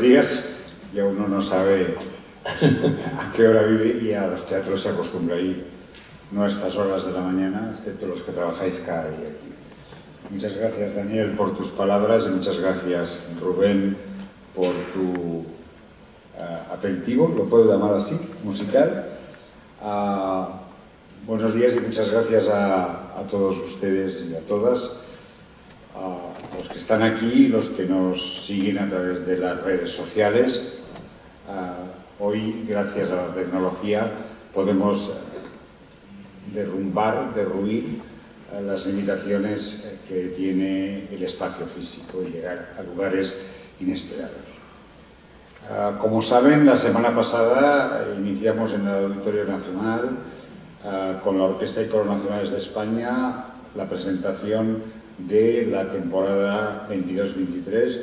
días ya uno no sabe a qué hora vive, y a los teatros se acostumbra ir, no a estas horas de la mañana, excepto los que trabajáis cada día aquí. Muchas gracias, Daniel, por tus palabras, y muchas gracias, Rubén, por tu aperitivo, lo puedo llamar así, musical. Buenos días y muchas gracias a todos ustedes y a todas, a los que están aquí, los que nos siguen a través de las redes sociales. Hoy, gracias a la tecnología, podemos derruir las limitaciones que tiene el espacio físico y llegar a lugares inesperados. Como saben, la semana pasada iniciamos en el Auditorio Nacional con la Orquesta y Coros Nacionales de España la presentación de la temporada 22-23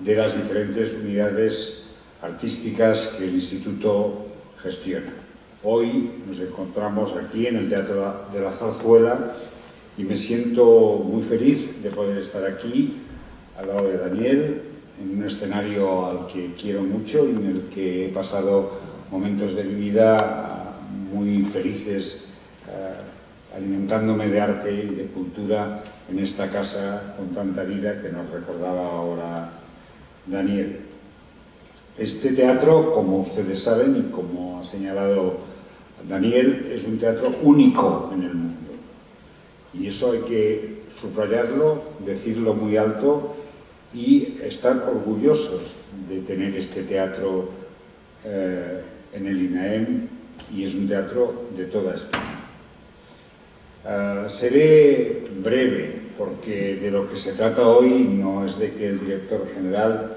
de las diferentes unidades artísticas que el Instituto gestiona. Hoy nos encontramos aquí en el Teatro de la Zarzuela y me siento muy feliz de poder estar aquí al lado de Daniel, en un escenario al que quiero mucho y en el que he pasado momentos de mi vida muy felices, alimentándome de arte y de cultura en esta casa con tanta vida que nos recordaba ahora Daniel. Este teatro, como ustedes saben y como ha señalado Daniel, es un teatro único en el mundo. Y eso hay que subrayarlo, decirlo muy alto y estar orgullosos de tener este teatro en el INAEM, y es un teatro de toda España. Seré breve, porque de lo que se trata hoy no es de que el director general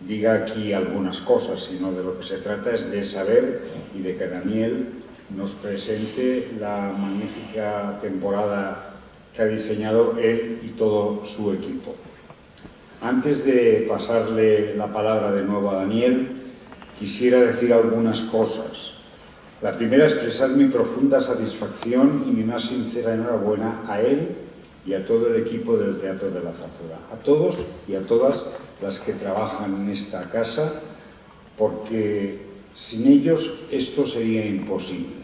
diga aquí algunas cosas, sino de lo que se trata es de saber y de que Daniel nos presente la magnífica temporada que ha diseñado él y todo su equipo. Antes de pasarle la palabra de nuevo a Daniel, quisiera decir algunas cosas. La primera, expresar mi profunda satisfacción y mi más sincera enhorabuena a él y a todo el equipo del Teatro de la Zarzuela, a todos y a todas las que trabajan en esta casa, porque sin ellos esto sería imposible.